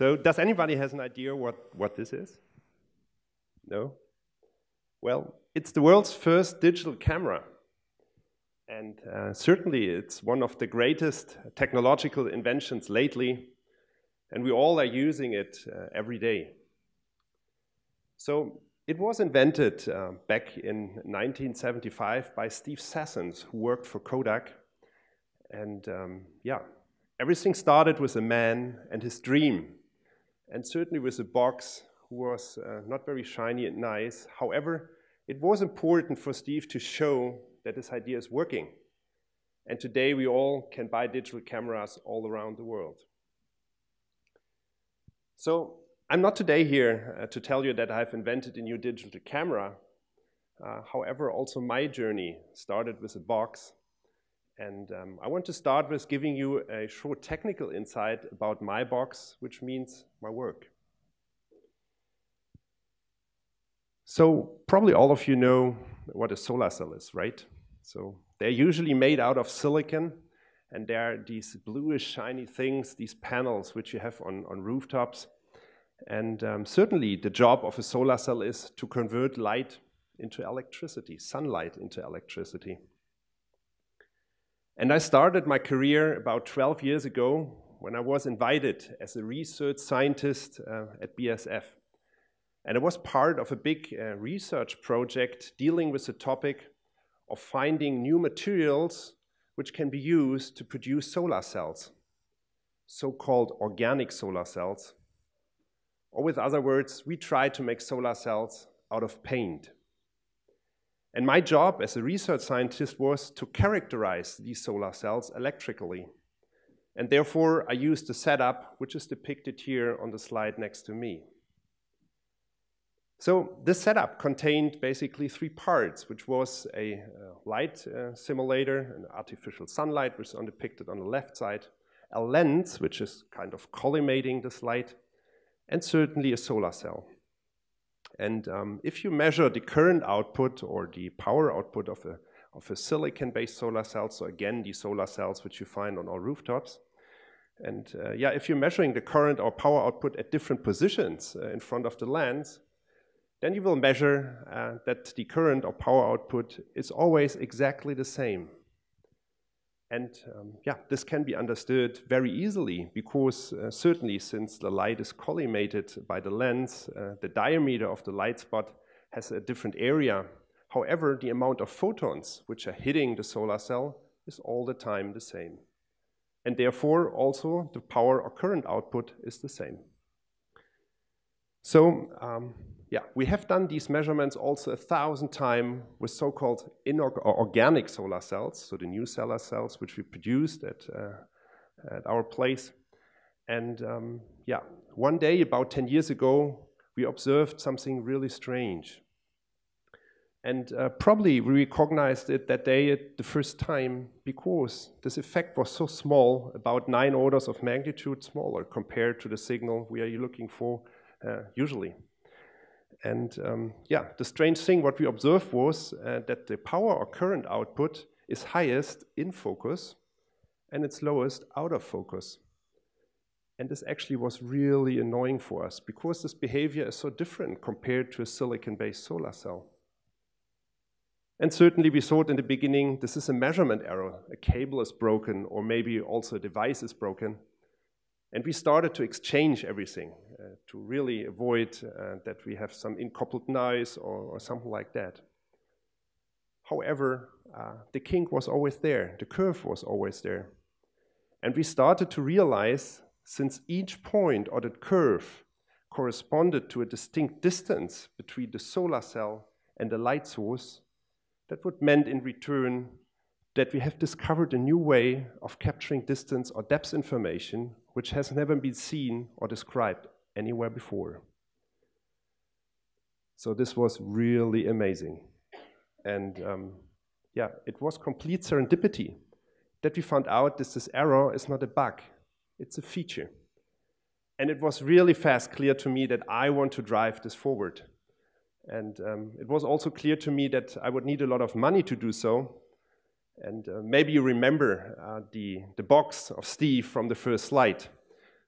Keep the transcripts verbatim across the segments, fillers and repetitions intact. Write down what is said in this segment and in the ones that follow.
So does anybody has an idea what, what this is? No? Well, it's the world's first digital camera. And uh, certainly it's one of the greatest technological inventions lately. And we all are using it uh, every day. So it was invented uh, back in nineteen seventy-five by Steve Sasson, who worked for Kodak. And um, yeah, everything started with a man and his dream. And certainly with a box who was uh, not very shiny and nice. However, it was important for Steve to show that this idea is working. And today we all can buy digital cameras all around the world. So I'm not today here uh, to tell you that I've invented a new digital camera. Uh, however, also my journey started with a box. And um, I want to start with giving you a short technical insight about my box, which means my work. So probably all of you know what a solar cell is, right? So they're usually made out of silicon, and there are these bluish shiny things, these panels which you have on, on rooftops. And um, certainly the job of a solar cell is to convert light into electricity, sunlight into electricity. And I started my career about twelve years ago when I was invited as a research scientist uh, at B A S F. And I was part of a big uh, research project dealing with the topic of finding new materials which can be used to produce solar cells, so-called organic solar cells. Or with other words, we tried to make solar cells out of paint. And my job as a research scientist was to characterize these solar cells electrically. And therefore, I used the setup which is depicted here on the slide next to me. So this setup contained basically three parts, which was a uh, light uh, simulator, an artificial sunlight, which is depicted on the left side, a lens, which is kind of collimating this light, and certainly a solar cell. And um, if you measure the current output or the power output of a, of a silicon-based solar cell, so again, the solar cells which you find on all rooftops, and uh, yeah, if you're measuring the current or power output at different positions uh, in front of the lens, then you will measure uh, that the current or power output is always exactly the same. And um, yeah, this can be understood very easily because uh, certainly since the light is collimated by the lens, uh, the diameter of the light spot has a different area. However, the amount of photons which are hitting the solar cell is all the time the same. And therefore, also the power or current output is the same. So, um, Yeah, we have done these measurements also a thousand times with so-called inorganic organic solar cells, so the new solar cells which we produced at, uh, at our place. And um, yeah, one day about ten years ago, we observed something really strange. And uh, probably we recognized it that day at the first time because this effect was so small, about nine orders of magnitude smaller compared to the signal we are looking for uh, usually. And um, yeah, the strange thing what we observed was uh, that the power or current output is highest in focus and it's lowest out of focus. And this actually was really annoying for us because this behavior is so different compared to a silicon-based solar cell. And certainly we thought in the beginning, this is a measurement error. A cable is broken or maybe also a device is broken. And we started to exchange everything uh, to really avoid uh, that we have some incoupled noise or, or something like that. However, uh, the kink was always there, the curve was always there. And we started to realize since each point or the curve corresponded to a distinct distance between the solar cell and the light source, that would meant in return that we have discovered a new way of capturing distance or depth information which has never been seen or described anywhere before. So this was really amazing. And um, yeah, it was complete serendipity that we found out that this error is not a bug, it's a feature. And it was really fast clear to me that I want to drive this forward. And um, it was also clear to me that I would need a lot of money to do so. And uh, maybe you remember uh, the, the box of Steve from the first slide.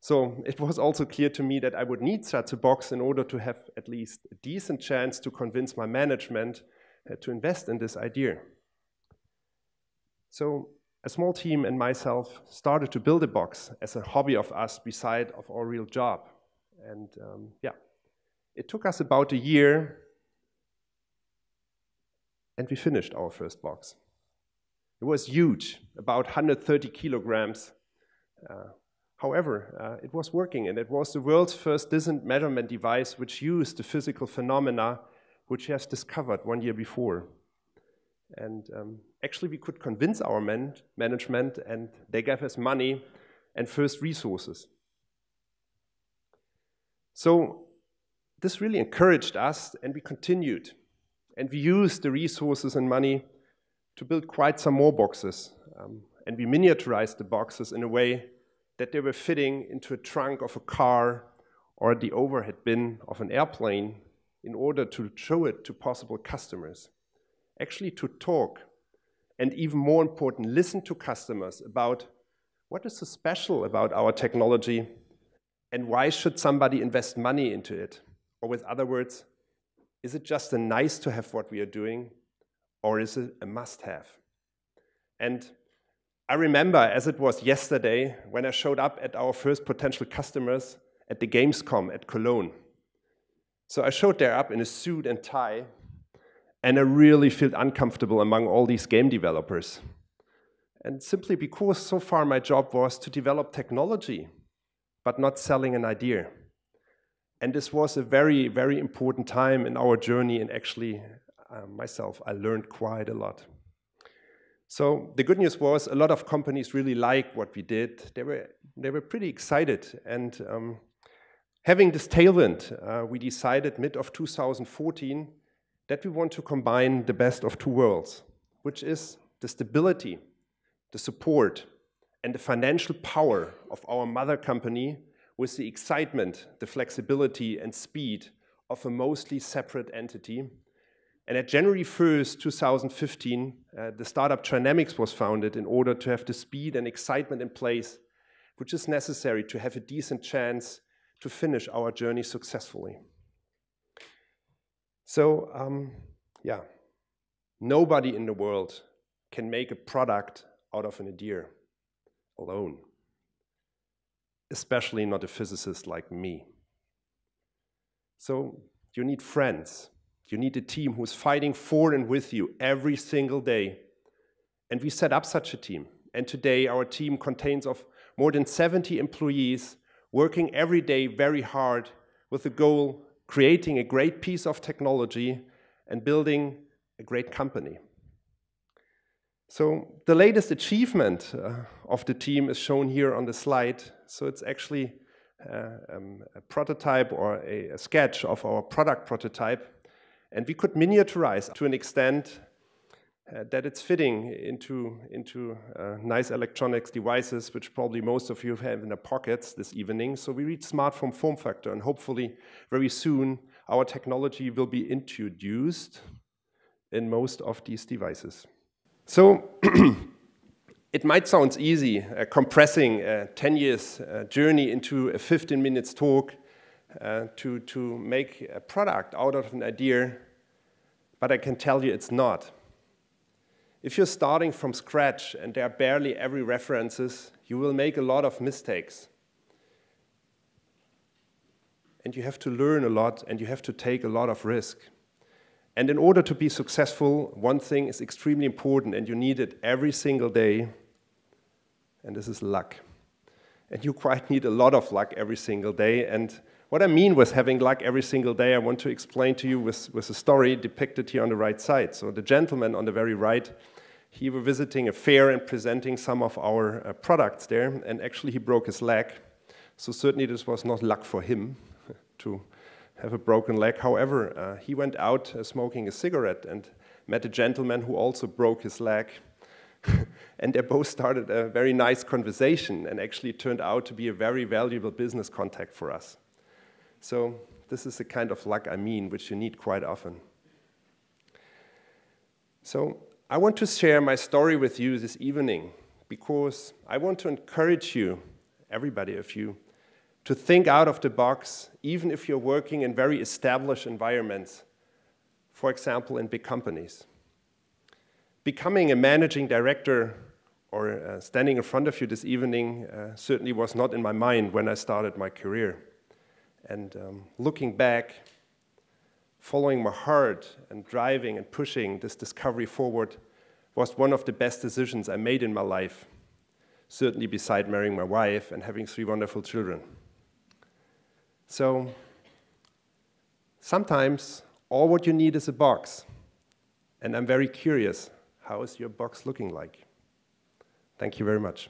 So it was also clear to me that I would need such a box in order to have at least a decent chance to convince my management uh, to invest in this idea. So a small team and myself started to build a box as a hobby of us beside of our real job. And um, yeah, it took us about a year and we finished our first box. It was huge, about one hundred thirty kilograms. Uh, However, uh, it was working, and it was the world's first distant measurement device which used the physical phenomena which I have discovered one year before. And um, actually, we could convince our man management, and they gave us money and first resources. So this really encouraged us, and we continued. And we used the resources and money to build quite some more boxes. Um, and we miniaturized the boxes in a way that they were fitting into a trunk of a car or the overhead bin of an airplane in order to show it to possible customers. Actually to talk and even more important, listen to customers about what is so special about our technology and why should somebody invest money into it? Or with other words, is it just a nice to have what we are doing or is it a must have? And I remember, as it was yesterday, when I showed up at our first potential customers at the Gamescom at Cologne. So I showed there up in a suit and tie, and I really felt uncomfortable among all these game developers. And simply because so far my job was to develop technology, but not selling an idea. And this was a very, very important time in our journey, and actually, uh, myself, I learned quite a lot. So the good news was a lot of companies really liked what we did. They were, they were pretty excited. And um, having this tailwind, uh, we decided mid of two thousand fourteen that we want to combine the best of two worlds, which is the stability, the support, and the financial power of our mother company with the excitement, the flexibility, and speed of a mostly separate entity. And at January first, two thousand fifteen, uh, the startup Trinamics was founded in order to have the speed and excitement in place, which is necessary to have a decent chance to finish our journey successfully. So, um, yeah, nobody in the world can make a product out of an idea alone, especially not a physicist like me. So you need friends. You need a team who's fighting for and with you every single day. And we set up such a team. And today our team contains of more than seventy employees working every day very hard with the goal creating a great piece of technology and building a great company. So the latest achievement uh, of the team is shown here on the slide. So it's actually uh, um, a prototype or a, a sketch of our product prototype. And we could miniaturize to an extent uh, that it's fitting into, into uh, nice electronics devices, which probably most of you have in their pockets this evening. So we reach smartphone form factor, and hopefully very soon our technology will be introduced in most of these devices. So it might sound easy, uh, compressing a ten years uh, journey into a fifteen minutes talk, Uh, to, to make a product out of an idea, but I can tell you it's not. If you're starting from scratch and there are barely every references, you will make a lot of mistakes. And you have to learn a lot and you have to take a lot of risk. And in order to be successful, one thing is extremely important and you need it every single day, and this is luck. And you quite need a lot of luck every single day. And what I mean with having luck every single day, I want to explain to you with, with a story depicted here on the right side. So the gentleman on the very right, he was visiting a fair and presenting some of our uh, products there, and actually he broke his leg. So certainly this was not luck for him to have a broken leg. However, uh, he went out uh, smoking a cigarette and met a gentleman who also broke his leg. And they both started a very nice conversation and actually turned out to be a very valuable business contact for us. So this is the kind of luck I mean, which you need quite often. So I want to share my story with you this evening because I want to encourage you, everybody of you, to think out of the box, even if you're working in very established environments, for example, in big companies. Becoming a managing director or uh, standing in front of you this evening uh, certainly was not in my mind when I started my career. And um, looking back, following my heart and driving and pushing this discovery forward was one of the best decisions I made in my life, certainly beside marrying my wife and having three wonderful children. So sometimes all what you need is a box, and I'm very curious, how is your box looking like? Thank you very much.